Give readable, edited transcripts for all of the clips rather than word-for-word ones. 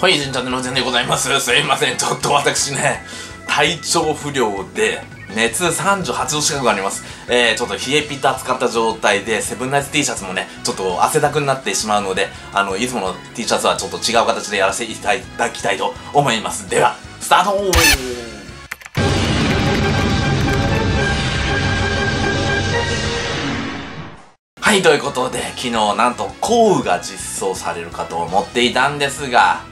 はい、神ちゃんの前でございます。すいません、ちょっと私ね、体調不良で、熱38度近くあります。ちょっと冷えピタ使った状態で、セブンナイツ T シャツもね、ちょっと汗だくになってしまうので、いつもの T シャツはちょっと違う形でやらせていただきたいと思います。では、スタートーはい、ということで、昨日なんと降雨が実装されるかと思っていたんですが、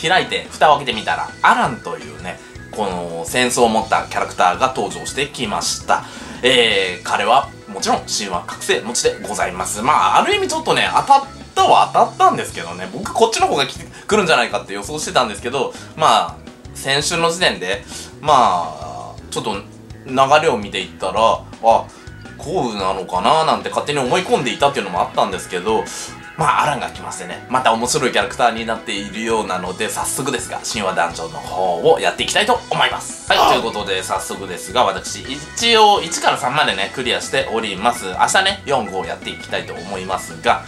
開いて蓋を開けてみたら、アランというね、この戦争を持ったキャラクターが登場してきました。彼はもちろん神話覚醒持ちでございます。まあ、ある意味ちょっとね、当たったんですけどね、僕こっちの方が来るんじゃないかって予想してたんですけど、まあ、先週の時点で、まあ、ちょっと流れを見ていったら、降雨なのかななんて勝手に思い込んでいたっていうのもあったんですけど、まあアランが来ましてね、また面白いキャラクターになっているようなので、早速ですが神話ダンジョンの方をやっていきたいと思います。はい、ということで早速ですが、私一応1から3までねクリアしております。明日ね4、5やっていきたいと思いますが、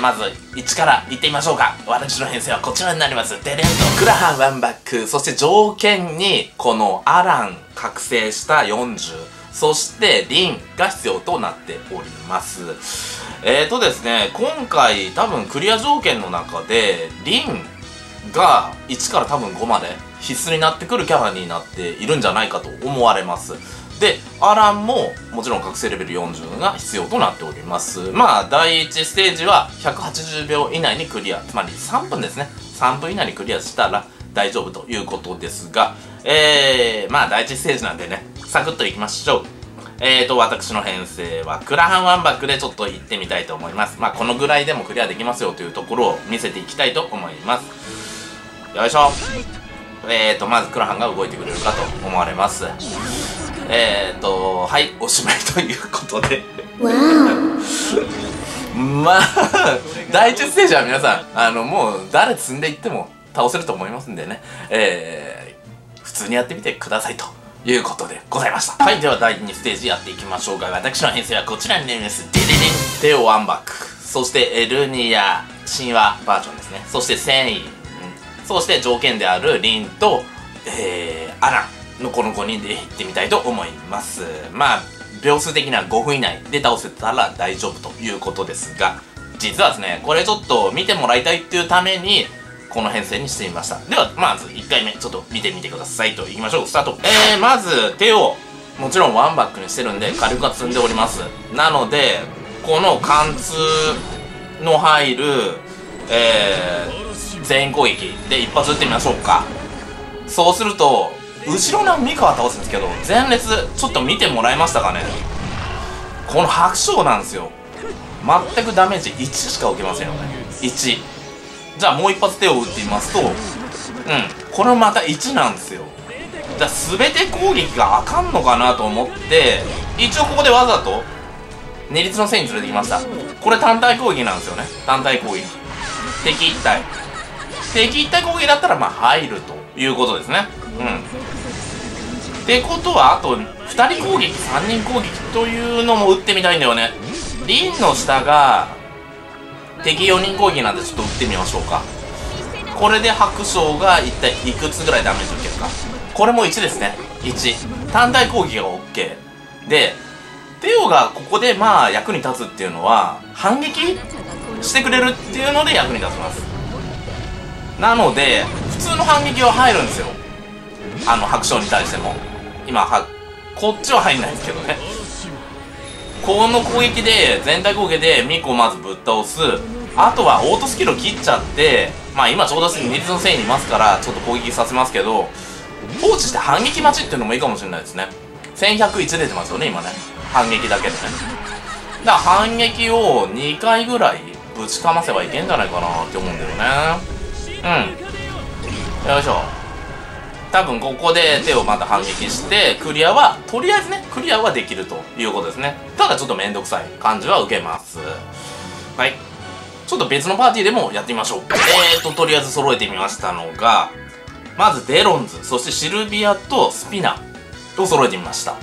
まず1からいってみましょうか。私の編成はこちらになります。デレンとクラハンワンバック、そして条件にこのアラン覚醒した40、そして、リンが必要となっております。ですね、今回多分クリア条件の中で、リンが1から多分5まで必須になってくるキャラになっているんじゃないかと思われます。で、アランももちろん覚醒レベル40が必要となっております。まあ、第1ステージは180秒以内にクリア。つまり3分ですね。3分以内にクリアしたら大丈夫ということですが、まあ、第1ステージなんでね、サクッといきましょう。私の編成はクラハンワンバックでちょっと行ってみたいと思います。まあ、このぐらいでもクリアできますよというところを見せていきたいと思います。よいしょ。まずクラハンが動いてくれるかと思われます。はい、おしまいということで。まあ、第1ステージは皆さん、もう誰積んでいっても倒せると思いますんでね。普通にやってみてくださいと。いうことでございました。はい、では第2ステージやっていきましょうか。私の編成はこちらになります。デデデン、テオワンバック、そしてエルニア、神話バージョンですね。そしてセイン、そして条件であるリンと、アランのこの5人でいってみたいと思います。まあ、秒数的には5分以内で倒せたら大丈夫ということですが、実はですね、これちょっと見てもらいたいっていうために、この編成にしてみました。では、まず1回目、ちょっと見てみてくださいといきましょう。スタート。まず、手を、もちろんワンバックにしてるんで、火力が積んでおります。なので、この貫通の入る、全員攻撃で一発撃ってみましょうか。そうすると、後ろのミカは倒すんですけど、前列、ちょっと見てもらえましたかね。この白章なんですよ。全くダメージ1しか受けませんよね。1。じゃあもう一発手を打ってみますと、これまた1なんですよ。じゃあ全て攻撃があかんのかなと思って、一応ここでわざと、二律の線に連れてきました。これ単体攻撃なんですよね。単体攻撃。敵一体。敵一体攻撃だったら、まあ入るということですね。ってことは、あと、2人攻撃、3人攻撃というのも打ってみたいんだよね。リンの下が、敵4人攻撃なんでちょっと打ってみましょうか。これで白章が一体いくつぐらいダメージを受けるか。これも1ですね。1。単体攻撃が OK。で、テオがここでまあ役に立つっていうのは、反撃してくれるっていうので役に立ちます。なので、普通の反撃は入るんですよ。白章に対しても。今は、こっちは入んないんですけどね。この攻撃で、全体攻撃でミコをまずぶっ倒す。あとはオートスキルを切っちゃって、まあ今ちょうど二律の線にいますから、ちょっと攻撃させますけど、放置して反撃待ちっていうのもいいかもしれないですね。1101出てますよね、今ね。反撃だけでね。だから反撃を2回ぐらいぶちかませばいけんじゃないかなって思うんだよね。よいしょ。多分ここで手をまた反撃して、クリアは、とりあえずね、クリアはできるということですね。ただちょっとめんどくさい感じは受けます。はい。ちょっと別のパーティーでもやってみましょう。とりあえず揃えてみましたのが、まずデロンズ、そしてシルビアとスピナを揃えてみました。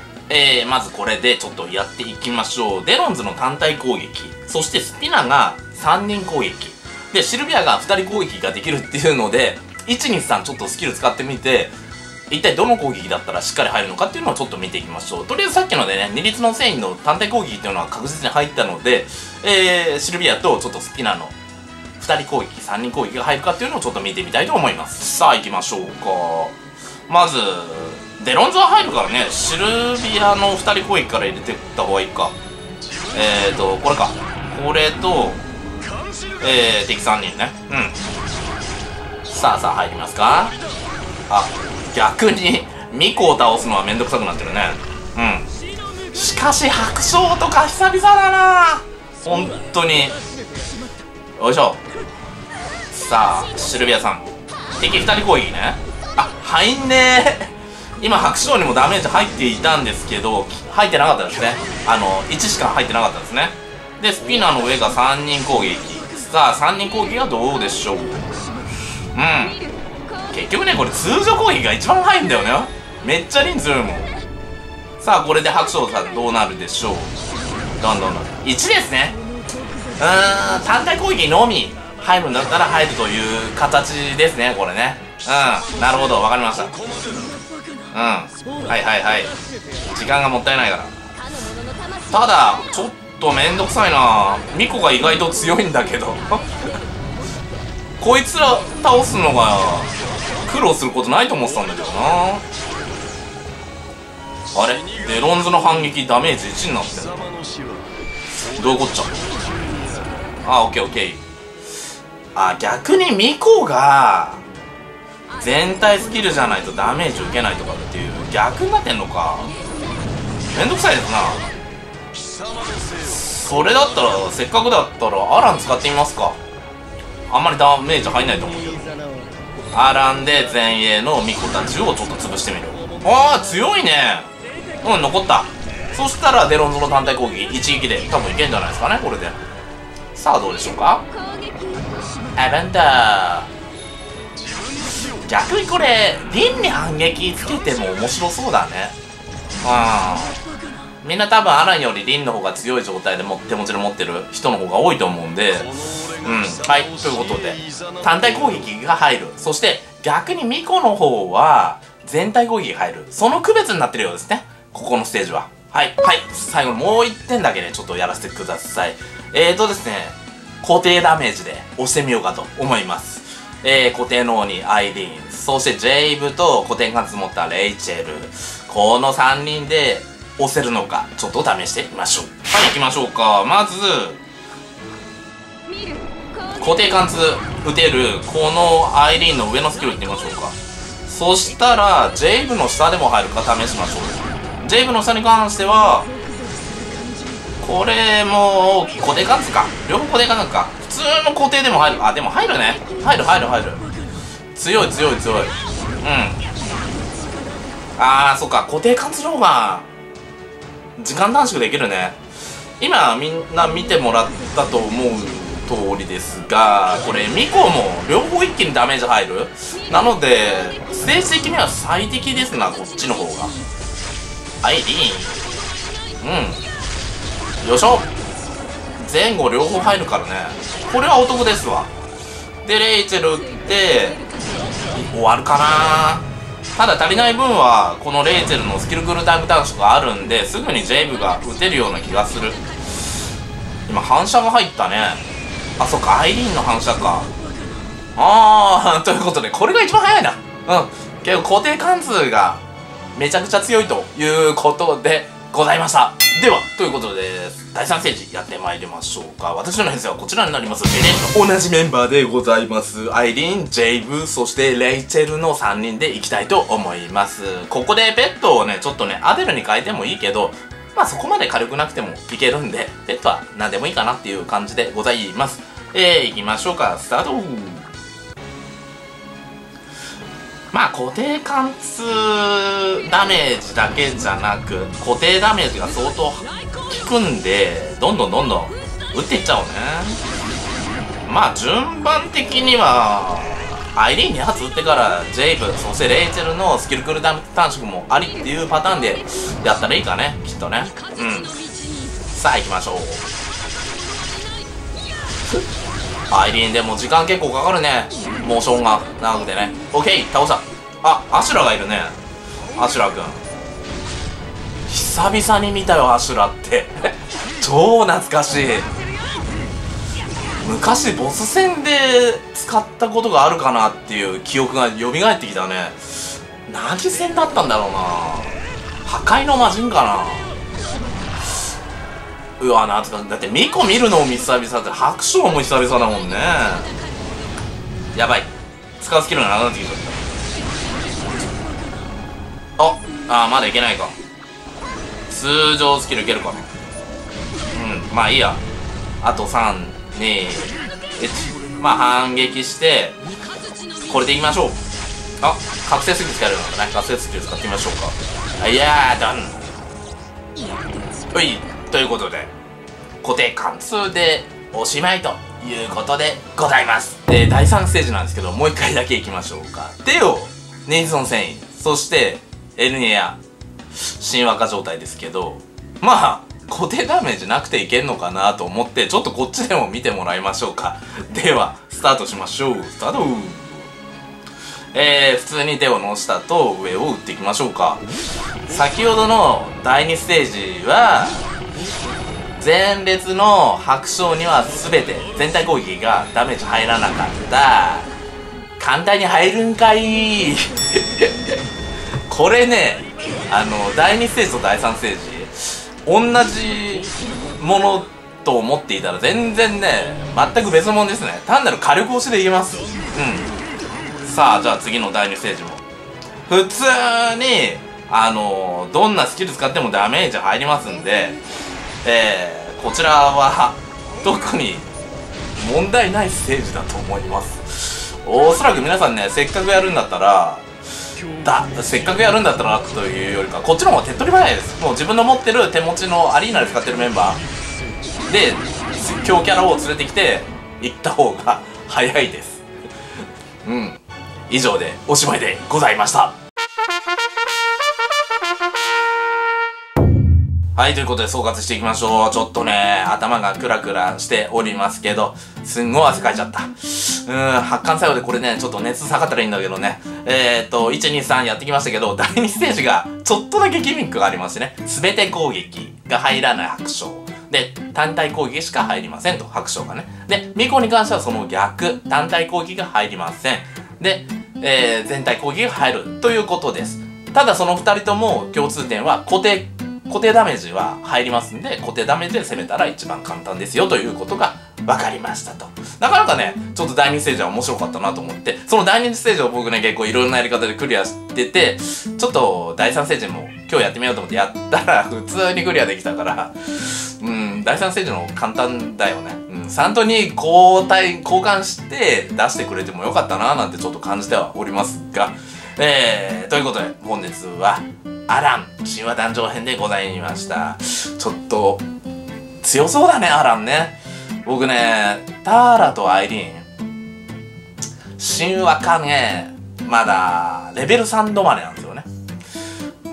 まずこれでちょっとやっていきましょう。デロンズの単体攻撃、そしてスピナが3人攻撃。でシルビアが2人攻撃ができるっていうので123ちょっとスキル使ってみて一体どの攻撃だったらしっかり入るのかっていうのをちょっと見ていきましょう。とりあえずさっきのでね、二律の繊維の単体攻撃っていうのは確実に入ったので、シルビアとちょっと好きなの2人攻撃3人攻撃が入るかっていうのをちょっと見てみたいと思います。さあ行きましょうか。まずデロンズは入るからね、シルビアの2人攻撃から入れてった方がいいか。これか、これと敵3人ね。うん、さあさあ入りますか。あ、逆にミコを倒すのはめんどくさくなってるね。うん、しかし白鳥とか久々だな本当に。よいしょ。さあシルビアさん敵2人攻撃ね。あ、入んねえ。今白鳥にもダメージ入っていたんですけど入ってなかったですね。1しか入ってなかったですね。でスピナーの上が3人攻撃。さあ3人攻撃はどうでしょう。結局ねこれ通常攻撃が一番早いんだよね。めっちゃ人数もん。さあこれで白鳥さんどうなるでしょう。どんどんどん1ですね。単体攻撃のみ入るんだったら入るという形ですねこれね。なるほど、分かりました。はいはいはい、時間がもったいないから。ただちょっとめんどくさいな、ミコが意外と強いんだけどこいつら倒すのが苦労することないと思ってたんだけどな。あれデロンズの反撃ダメージ1になってる、どういうこっちゃ。あ、オッケーオッケー。あ、逆にミコが全体スキルじゃないとダメージ受けないとかっていう逆になってんのか。めんどくさいですな。それだったらせっかくだったらアラン使ってみますか。あんまりダメージ入んないと思うけどアランで前衛のミコたちをちょっと潰してみる。ああ強いね。残った。そしたらデロンズの単体攻撃一撃で多分いけんじゃないですかねこれで。さあどうでしょうかアランダー。逆にこれリンに反撃つけても面白そうだね。みんな多分アランよりリンの方が強い状態でも手持ちで持ってる人の方が多いと思うんで、はいということで単体攻撃が入る。そして逆にミコの方は全体攻撃が入る、その区別になってるようですねここのステージは。はいはい、最後にもう1点だけねちょっとやらせてください。ですね固定ダメージで押してみようかと思います。固定の鬼アイリーン、そしてジェイブと固定観察持ったレイチェル、この3人で押せるのかちょっと試してみましょう。はい行きましょうか。まず固定貫通打てるこのアイリーンの上のスキルいってみましょうか。そしたらジェイブの下でも入るか試しましょう。ジェイブの下に関してはこれも固定貫通か、両方固定貫通か。普通の固定でも入る。あ、でも入るね。入る入る入る。強い強い強い。あー、そっか。固定貫通の方が時間短縮できるね。今みんな見てもらったと思う通りですが、これミコも両方一気にダメージ入る。なので、ステージ的には最適ですな、こっちの方が。はい、いい。よいしょ。前後両方入るからねこれはお得ですわ。でレイチェル打って終わるかな。ただ足りない分はこのレイチェルのスキルクールタイム短縮があるんですぐにジェイブが打てるような気がする。今反射が入ったね。あ、そっかアイリーンの反射か。ああということでこれが一番早いな。けど固定貫通がめちゃくちゃ強いということでございました。ではということで第3ステージやってまいりましょうか。私の編成はこちらになります。同じメンバーでございます。アイリーン、ジェイブ、そしてレイチェルの3人でいきたいと思います。ここでペットをねちょっとねアデルに変えてもいいけど、まあそこまで軽くなくてもいけるんでペットは何でもいいかなっていう感じでございます。いきましょうか。スタート。まあ固定貫通ダメージだけじゃなく固定ダメージが相当効くんでどんどんどんどん打っていっちゃおうね。まあ順番的にはアイリーン2発打ってからジェイブ、そしてレイチェルのスキルクールダメ短縮もありっていうパターンでやったらいいかねきっとね。さあ行きましょうアイリーンでも時間結構かかるね。モーションが長くてね。オッケー、倒した。あ、アシュラがいるね。アシュラくん久々に見たよ、アシュラって超懐かしい。昔ボス戦で使ったことがあるかなっていう記憶が蘇ってきたね。何戦だったんだろうな。破壊の魔人かな。うわ、懐かしい。だってミコ見るのも久々だって、白書も久々だもんね。やばい、使うスキルがなくなってきちゃった。ああ、まだいけないか。通常スキルいけるか。うん、まあいいや。あと3 2 1、まあ反撃してこれでいきましょう。あ、覚醒スキル使えるのかね。覚醒スキル使ってみましょうか。いやー、ダン。おい、ということで固定貫通でおしまいということでございます。で、第3ステージなんですけど、もう一回だけいきましょうか。デオ、ネイソン繊維、そしてエルニア、神話化状態ですけど、まあ固定ダメージなくていけんのかなと思って、ちょっとこっちでも見てもらいましょうか。ではスタートしましょう。スタート。普通にデオの下と上を打っていきましょうか。先ほどの第2ステージは前列の白鳥には全て全体攻撃がダメージ入らなかった。簡単に入るんかいこれね、第2ステージと第3ステージ同じものと思っていたら全然ね、全く別物ですね。単なる火力押しでいきます。うん。さあ、じゃあ次の第2ステージも普通にどんなスキル使ってもダメージ入りますんで、こちらは特に問題ないステージだと思います。おそらく皆さんね、せっかくやるんだったらというよりか、こっちの方が手っ取り早いです。もう自分の持ってる手持ちのアリーナで使ってるメンバーで強キャラを連れてきて行った方が早いですうん、以上でおしまいでございました。はい、ということで総括していきましょう。ちょっとね、頭がクラクラしておりますけど、すんごい汗かいちゃった。発汗作用でこれね、ちょっと熱下がったらいいんだけどね。1、2、3やってきましたけど、第2ステージがちょっとだけギミックがありましてね、すべて攻撃が入らない白鳥。で、単体攻撃しか入りませんと、白鳥がね。で、ミコに関してはその逆、単体攻撃が入りません。で、全体攻撃が入るということです。ただその2人とも共通点は固定ダメージは入りますんで、固定ダメージで攻めたら一番簡単ですよということが分かりましたと。なかなかね、ちょっと第2ステージは面白かったなと思って、その第2ステージを僕ね、結構いろんなやり方でクリアしてて、ちょっと第3ステージも今日やってみようと思ってやったら普通にクリアできたから、うん、第3ステージの方簡単だよね。うん、3と2交換して出してくれてもよかったななんてちょっと感じてはおりますが、ということで本日はアラン神話誕生編でございました。ちょっと強そうだね、アランね。僕ね、ターラとアイリーン神話関係まだレベル3度までなんですよね。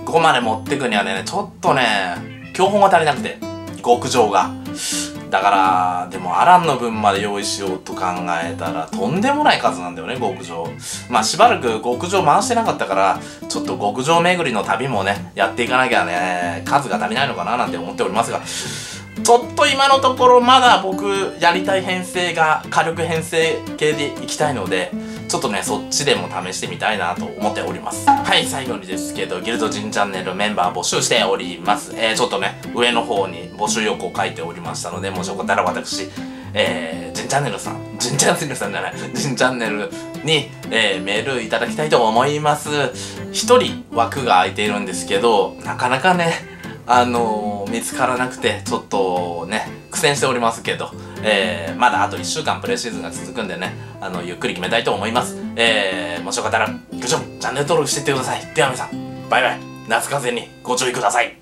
5まで持ってくにはね、ちょっとね教本が足りなくて、極上がだから。でもアランの分まで用意しようと考えたらとんでもない数なんだよね、極上。まあしばらく極上回してなかったから、ちょっと極上巡りの旅もねやっていかなきゃね、数が足りないのかななんて思っておりますが、ちょっと今のところまだ僕やりたい編成が火力編成系でいきたいので、ちょっとねそっちでも試してみたいなと思っております。はい、最後にですけどギルド人チャンネルメンバー募集しております。ちょっとね上の方に募集要項書いておりましたので、もしよかったら私人チャンネルに、メールいただきたいと思います。1人枠が空いているんですけど、なかなかね見つからなくて、ちょっとね苦戦しておりますけど、まだあと1週間プレーシーズンが続くんでね、ゆっくり決めたいと思います。もしよかったらグッジョブチャンネル登録していってください。では皆さん、バイバイ。夏風邪にご注意ください。